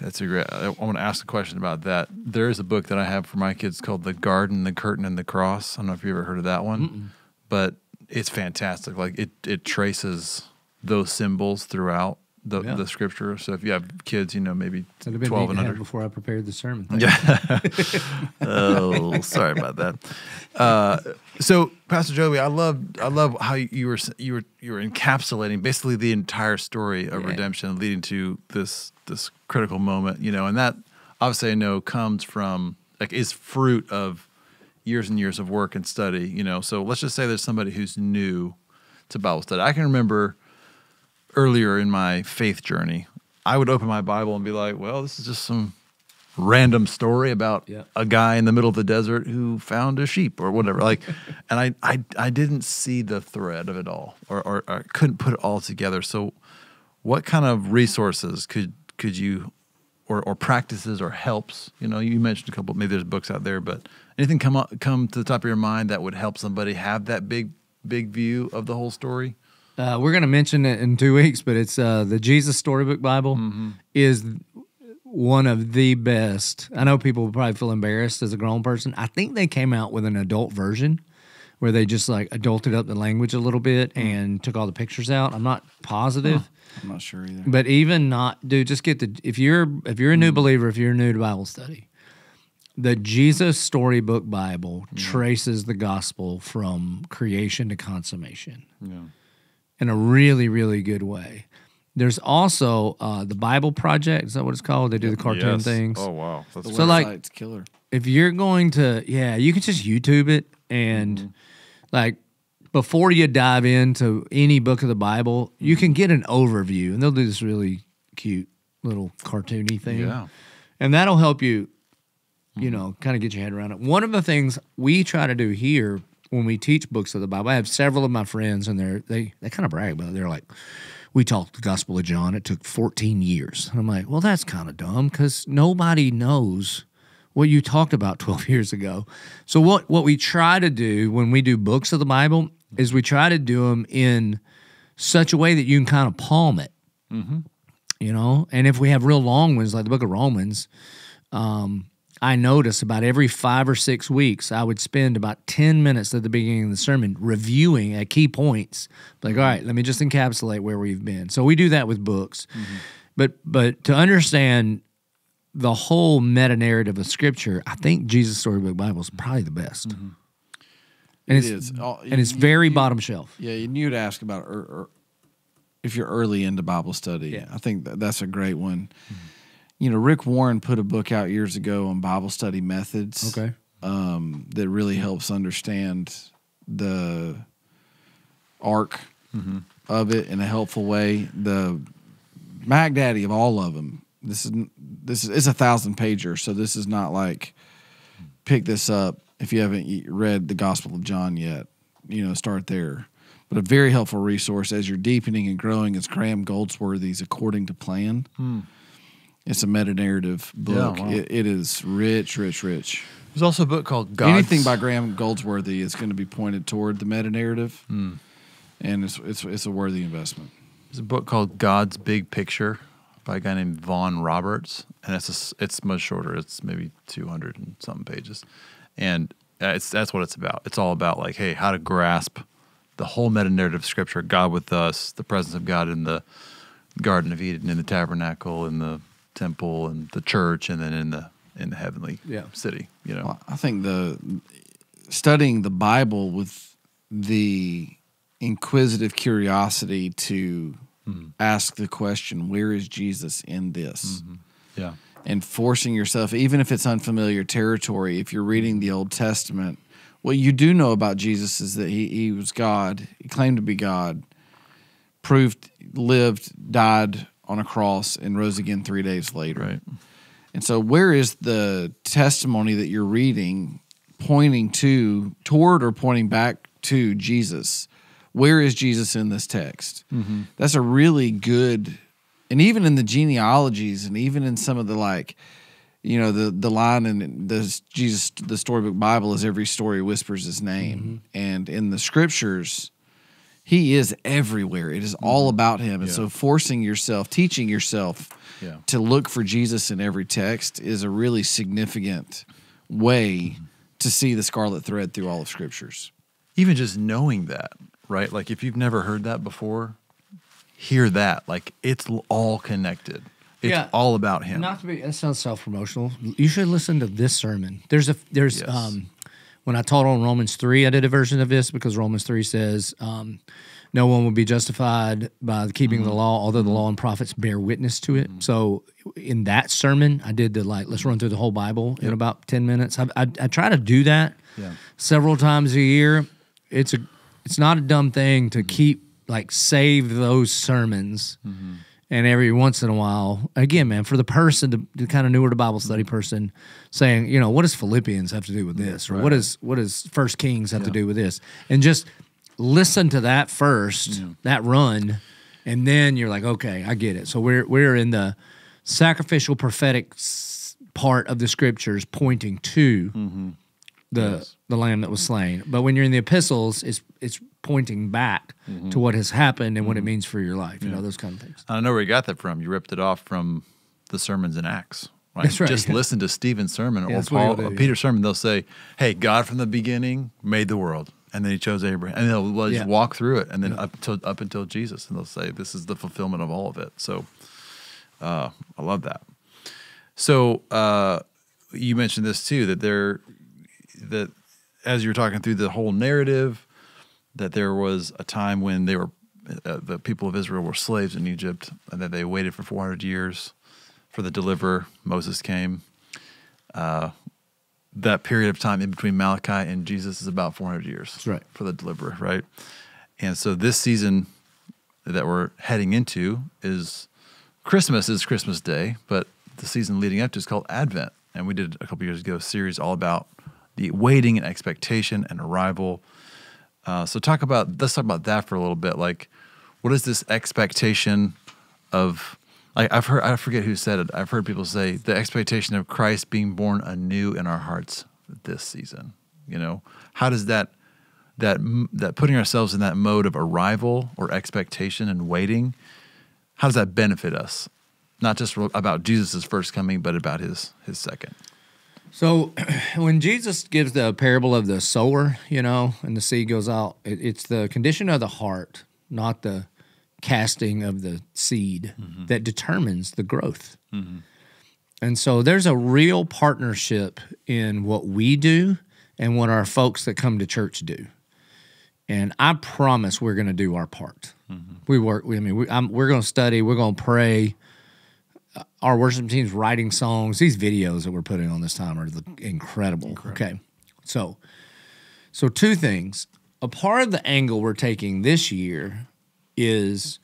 That's a great. I want to ask a question about that. There is a book that I have for my kids called The Garden, The Curtain, and The Cross. I don't know if you've ever heard of that one, but it's fantastic. Like it traces those symbols throughout the scripture. So if you have kids, you know, maybe 12 and under. Before I prepared the sermon. Yeah. Oh, sorry about that. So Pastor Joby, I love how you were encapsulating basically the entire story of redemption, leading to this critical moment, you know, and that obviously I know comes from like is fruit of years and years of work and study, you know. So let's just say there's somebody who's new to Bible study. I can remember earlier in my faith journey, I would open my Bible and be like, well, this is just some random story about a guy in the middle of the desert who found a sheep or whatever. Like, and I didn't see the thread of it all, or I couldn't put it all together. So what kind of resources could you, or practices or helps, you know, you mentioned a couple, maybe there's books out there, but anything come to the top of your mind that would help somebody have that big view of the whole story? We're going to mention it in 2 weeks, but it's the Jesus Storybook Bible is one of the best. I know people probably feel embarrassed as a grown person. I think they came out with an adult version where they just like adulted up the language a little bit and took all the pictures out. I'm not positive. I'm not sure either. But even not, dude, just get the, if you're a new believer, if you're new to Bible study, the Jesus Storybook Bible traces the gospel from creation to consummation. Yeah. In a really, really good way. There's also the Bible Project. Is that what it's called? They do the cartoon things. Oh, wow. That's so, like, it's killer. If you're going to, you can just YouTube it. And, like, before you dive into any book of the Bible, you can get an overview. And they'll do this really cute little cartoony thing. Yeah. And that'll help you, you know, kind of get your head around it. One of the things we try to do here when we teach books of the Bible, I have several of my friends, and they kind of brag about it. They're like, we taught the Gospel of John. It took 14 years. And I'm like, well, that's kind of dumb because nobody knows what you talked about 12 years ago. So what we try to do when we do books of the Bible is we try to do them in such a way that you can kind of palm it, you know? And if we have real long ones, like the book of Romans, I noticed about every 5 or 6 weeks, I would spend about 10 minutes at the beginning of the sermon reviewing at key points. Like, all right, let me just encapsulate where we've been. So we do that with books. But to understand the whole meta-narrative of Scripture, I think Jesus Storybook Bible is probably the best. And it is. And it's very bottom shelf. Yeah, and you'd ask about if you're early into Bible study. Yeah. I think that's a great one. You know, Rick Warren put a book out years ago on Bible study methods. Okay. that really helps understand the arc of it in a helpful way. The Mac Daddy of all of them. This is it's a 1,000-pager, so this is not like pick this up if you haven't read the Gospel of John yet. You know, start there. But a very helpful resource as you're deepening and growing is Graham Goldsworthy's According to Plan. It's a meta-narrative book. Yeah, wow. It is rich. There's also a book called God's... Anything by Graham Goldsworthy is going to be pointed toward the meta-narrative, and it's a worthy investment. There's a book called God's Big Picture by a guy named Vaughn Roberts, and it's much shorter. It's maybe 200 and some pages, and that's what it's about. It's all about, like, hey, how to grasp the whole meta-narrative of Scripture, God with us, the presence of God in the Garden of Eden, in the tabernacle, in the temple, and the church, and then in the heavenly city. You know, well, I think studying the Bible with the inquisitive curiosity to ask the question, where is Jesus in this? Yeah. And forcing yourself, even if it's unfamiliar territory, if you're reading the Old Testament, what you do know about Jesus is that he was God, he claimed to be God, proved, lived, died on a cross, and rose again 3 days later. Right. And so where is the testimony that you're reading pointing toward or pointing back to Jesus? Where is Jesus in this text? That's a really good, and even in the genealogies, and even in some of the, like, you know, the line in the Storybook Bible is every story whispers his name. And in the Scriptures, he is everywhere. It is all about him. And so forcing yourself, teaching yourself to look for Jesus in every text is a really significant way to see the scarlet thread through all of Scriptures. Even just knowing that, right? Like, if you've never heard that before, hear that. Like, it's all connected. It's all about him. Not to be, that sounds self-promotional. You should listen to this sermon. When I taught on Romans 3, I did a version of this because Romans 3 says, no one will be justified by keeping the law, although the law and prophets bear witness to it. So in that sermon, I did the, like, let's run through the whole Bible in about 10 minutes. I try to do that several times a year. It's not a dumb thing to keep, like, save those sermons. And every once in a while, again, man, for the person, the kind of newer to Bible study person, saying, you know, what does Philippians have to do with this? Or what does 1 Kings have to do with this? And just listen to that first, that run, and then you're like, okay, I get it. So we're in the sacrificial prophetic part of the Scriptures pointing to the lamb that was slain. But when you're in the epistles, it's pointing back to what has happened and what it means for your life, you know, those kind of things. I don't know where you got that from. You ripped it off from the sermons in Acts. Right? That's right. Just listen to Stephen's sermon or Paul, or Peter's sermon. They'll say, hey, God from the beginning made the world, and then he chose Abraham. And they'll just walk through it, and then up until Jesus, and they'll say, this is the fulfillment of all of it. So I love that. So you mentioned this too, that as you were talking through the whole narrative, that there was a time when they were the people of Israel were slaves in Egypt, and that they waited for 400 years for the deliverer. Moses came. That period of time in between Malachi and Jesus is about 400 years. That's right. For the deliverer, right? And so this season that we're heading into is Christmas Day, but the season leading up to is called Advent. And we did a couple years ago a series all about the waiting and expectation and arrival. So let's talk about that for a little bit. Like, what is this expectation of? I've heard, I forget who said it. I've heard people say the expectation of Christ being born anew in our hearts this season. You know, how does that putting ourselves in that mode of arrival or expectation and waiting, how does that benefit us? Not just about Jesus' first coming, but about his second. So when Jesus gives the parable of the sower, you know, and the seed goes out, it's the condition of the heart, not the casting of the seed, that determines the growth. And so there's a real partnership in what we do and what our folks that come to church do. And I promise we're going to do our part. We're going to study, we're going to pray. Our worship team's writing songs. These videos that we're putting on this time are incredible. Okay. So two things. A part of the angle we're taking this year is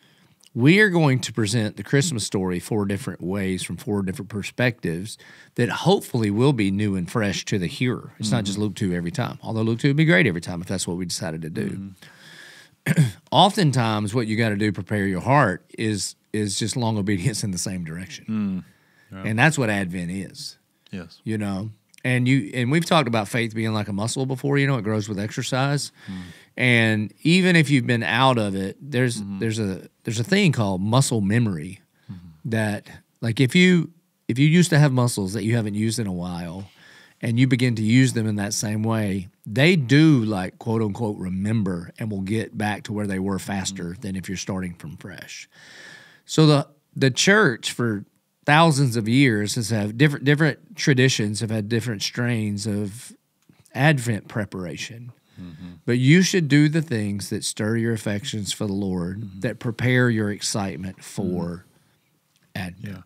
we are going to present the Christmas story 4 different ways from 4 different perspectives that hopefully will be new and fresh to the hearer. It's not just Luke 2 every time, although Luke 2 would be great every time if that's what we decided to do. Oftentimes, what you got to do, prepare your heart, is just long obedience in the same direction. Yeah. And that's what Advent is. Yes. You know? And we've talked about faith being like a muscle before, you know, it grows with exercise. And even if you've been out of it, there's a thing called muscle memory that, like, if you used to have muscles that you haven't used in a while and you begin to use them in that same way, they do, like, quote unquote, remember and will get back to where they were faster than if you're starting from fresh. So the church for thousands of years has had different traditions, have had different strains of Advent preparation. But you should do the things that stir your affections for the Lord, that prepare your excitement for Advent.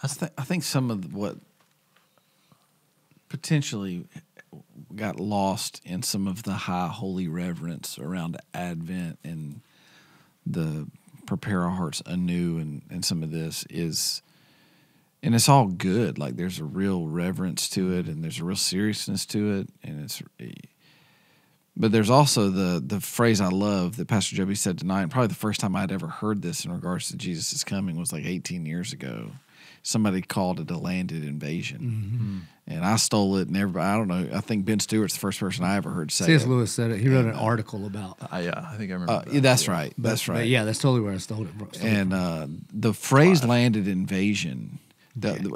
Yeah. I think some of what potentially got lost in some of the high holy reverence around Advent and the prepare our hearts anew and some of this is... And it's all good. Like, there's a real reverence to it, and there's a real seriousness to it, and it's. But there's also the phrase I love that Pastor Joby said tonight. And probably the first time I'd ever heard this in regards to Jesus' coming was like 18 years ago. Somebody called it a landed invasion, and I stole it. And everybody, I don't know. I think Ben Stewart's the first person I ever heard say it. C.S. Lewis said it. He wrote an article about. Yeah, I think I remember. That. That's right. That's right. But yeah, that's totally where I stole it. And the phrase "landed invasion."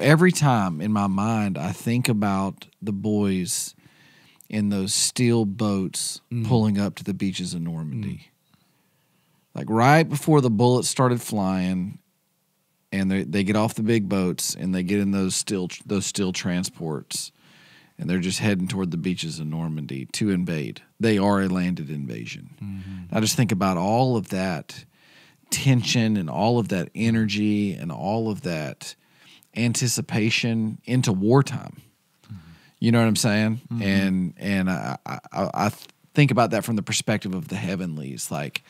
Every time in my mind, I think about the boys in those steel boats pulling up to the beaches of Normandy. Like right before the bullets started flying, and they get off the big boats and they get in those steel transports, and they're just heading toward the beaches of Normandy to invade. They are a landed invasion. I just think about all of that tension and all of that energy and all of that anticipation into wartime. You know what I'm saying? And I think about that from the perspective of the heavenlies. Like,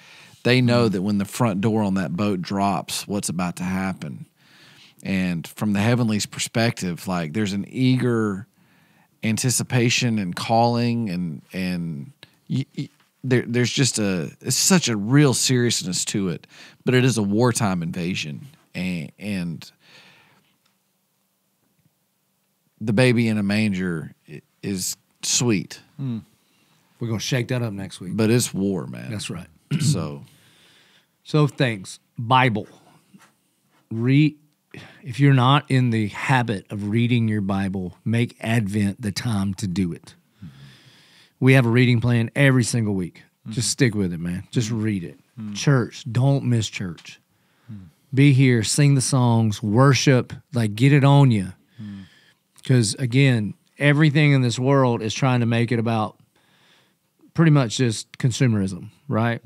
they know that when the front door on that boat drops, what's about to happen. And from the heavenlies' perspective, like, there's an eager anticipation and calling, and there's just it's such a real seriousness to it. But it is a wartime invasion, and the baby in a manger is sweet. We're going to shake that up next week. But it's war, man. That's right. So thanks. Bible. If you're not in the habit of reading your Bible, make Advent the time to do it. We have a reading plan every single week. Just stick with it, man. Just read it. Church. Don't miss church. Be here. Sing the songs. Worship. Like, get it on you. Because, again, everything in this world is trying to make it about pretty much just consumerism, right?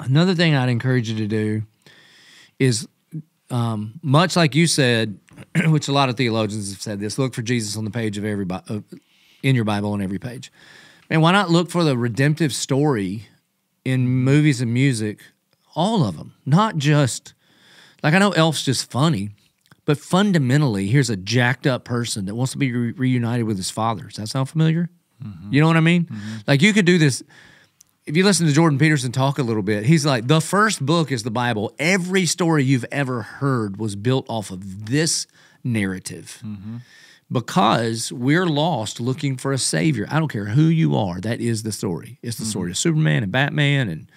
Another thing I'd encourage you to do is, much like you said, which a lot of theologians have said this, look for Jesus on the page of in your Bible on every page. And why not look for the redemptive story in movies and music, all of them, not just, like, I know Elf's just funny, but fundamentally, here's a jacked-up person that wants to be reunited with his father. Does that sound familiar? You know what I mean? Like, you could do this. If you listen to Jordan Peterson talk a little bit, he's like, the first book is the Bible. Every story you've ever heard was built off of this narrative because we're lost looking for a savior. I don't care who you are. That is the story. It's the story of Superman and Batman and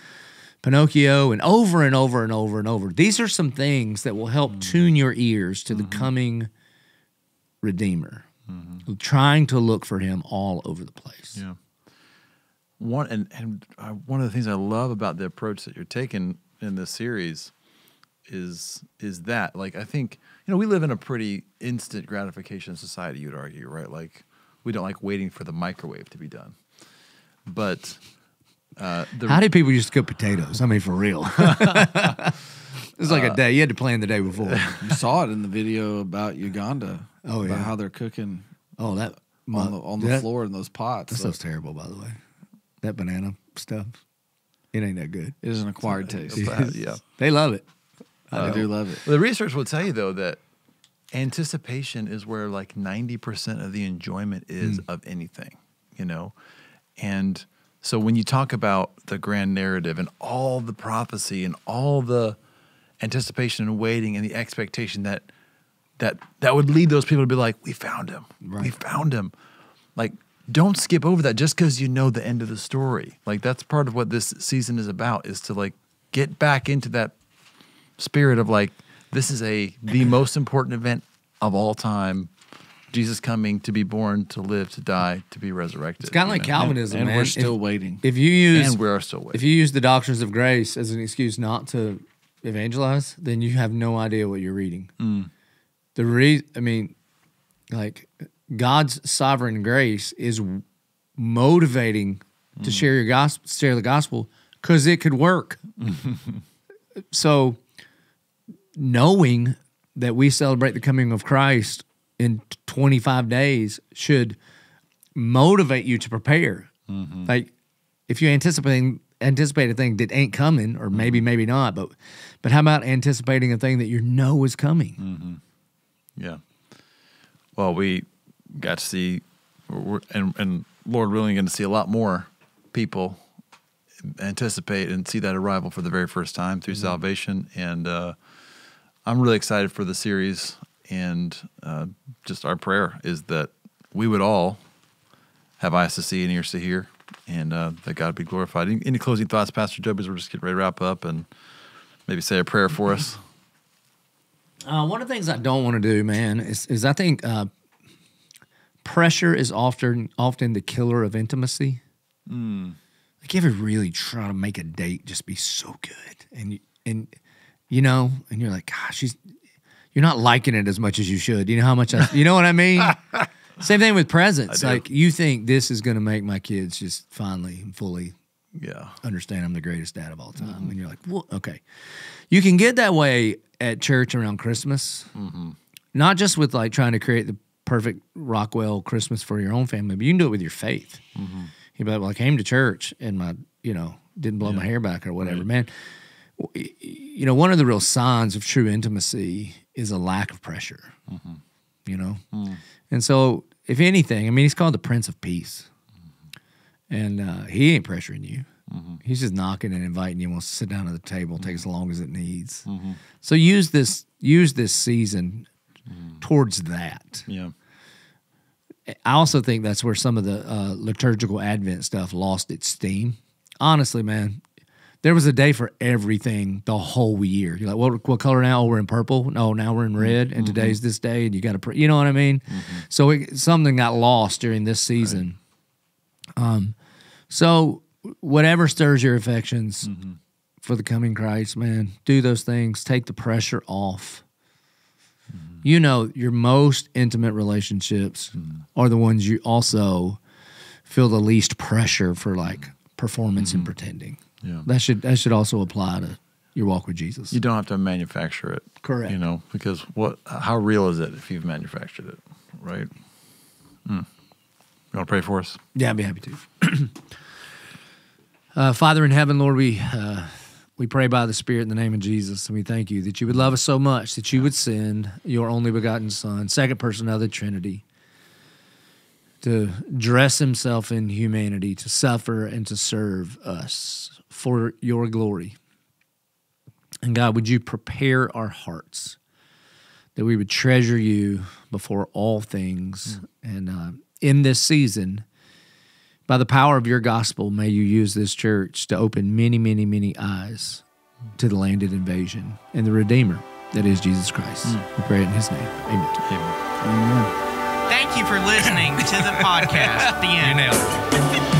Pinocchio, and over and over and over and over. These are some things that will help tune your ears to the coming Redeemer, trying to look for him all over the place. Yeah. One of the things I love about the approach that you're taking in this series is that, like, I think, you know, we live in a pretty instant gratification society, you'd argue, right? Like, we don't like waiting for the microwave to be done. But... how did people used to cook potatoes? I mean, for real. It was like a day. You had to plan the day before. You saw it in the video about Uganda. Oh, yeah. About how they're cooking. Oh, that on the floor in those pots. That stuff's terrible, by the way. That banana stuff, it ain't that good. It is an acquired taste. Yeah, they love it. I do love it. The research will tell you though that anticipation is where like 90% of the enjoyment is of anything, you know, and so when you talk about the grand narrative and all the prophecy and all the anticipation and waiting and the expectation that would lead those people to be like, we found him, right. We found him. Like, don't skip over that just because you know the end of the story. Like, that's part of what this season is about, is to like get back into that spirit of like, this is the most important event of all time. Jesus coming to be born, to live, to die, to be resurrected. It's kind of like Calvinism, and man. We're still waiting. If you use the doctrines of grace as an excuse not to evangelize, then you have no idea what you're reading. Mm. God's sovereign grace is motivating to share the gospel because it could work. So, knowing that we celebrate the coming of Christ in 25 days should motivate you to prepare. Mm-hmm. Like, if you anticipate a thing that ain't coming, or maybe not, but how about anticipating a thing that you know is coming? Mm-hmm. Yeah. Well, we got to see, and Lord willing, going to see a lot more people anticipate and see that arrival for the very first time through salvation. And I'm really excited for the series. And just our prayer is that we would all have eyes to see and ears to hear, and that God be glorified. Any closing thoughts, Pastor Joby, as we're just getting ready to wrap up and maybe say a prayer for us? One of the things I don't want to do, man, is I think pressure is often the killer of intimacy. Mm. Like, you ever really try to make a date just be so good, and you're like, gosh, you're not liking it as much as you should. You know how much you know what I mean? Same thing with presents. Like, you think this is going to make my kids just finally and fully understand I'm the greatest dad of all time. Mm-hmm. And you're like, well, okay. You can get that way at church around Christmas, not just with like trying to create the perfect Rockwell Christmas for your own family, but you can do it with your faith. Mm-hmm. You'd be like, well, I came to church and didn't blow my hair back or whatever, right. Man. You know, one of the real signs of true intimacy is a lack of pressure, And so, if anything, I mean, he's called the Prince of Peace, and he ain't pressuring you. He's just knocking and inviting you. Wants to sit down at the table, take as long as it needs. So use this season towards that. Yeah. I also think that's where some of the liturgical Advent stuff lost its steam. Honestly, man. There was a day for everything the whole year. You're like, what color now? Oh, we're in purple. No, now we're in red. And today's this day. And you got to, you know what I mean? So something got lost during this season. Right. So whatever stirs your affections for the coming Christ, man, do those things. Take the pressure off. You know, your most intimate relationships are the ones you also feel the least pressure for, like performance and pretending. Yeah. That should also apply to your walk with Jesus. You don't have to manufacture it. Correct. You know, because how real is it if you've manufactured it, right? You want to pray for us? Yeah, I'd be happy to. Father in heaven, Lord, we pray by the Spirit in the name of Jesus, and we thank you that you would love us so much that you would send your only begotten Son, second person of the Trinity, to dress himself in humanity, to suffer and to serve us for your glory. And God, would you prepare our hearts that we would treasure you before all things. And in this season, by the power of your gospel, may you use this church to open many, many, many eyes to the landed invasion and the Redeemer that is Jesus Christ. We pray in his name. Amen. Amen. Amen. Thank you for listening to the podcast. The end.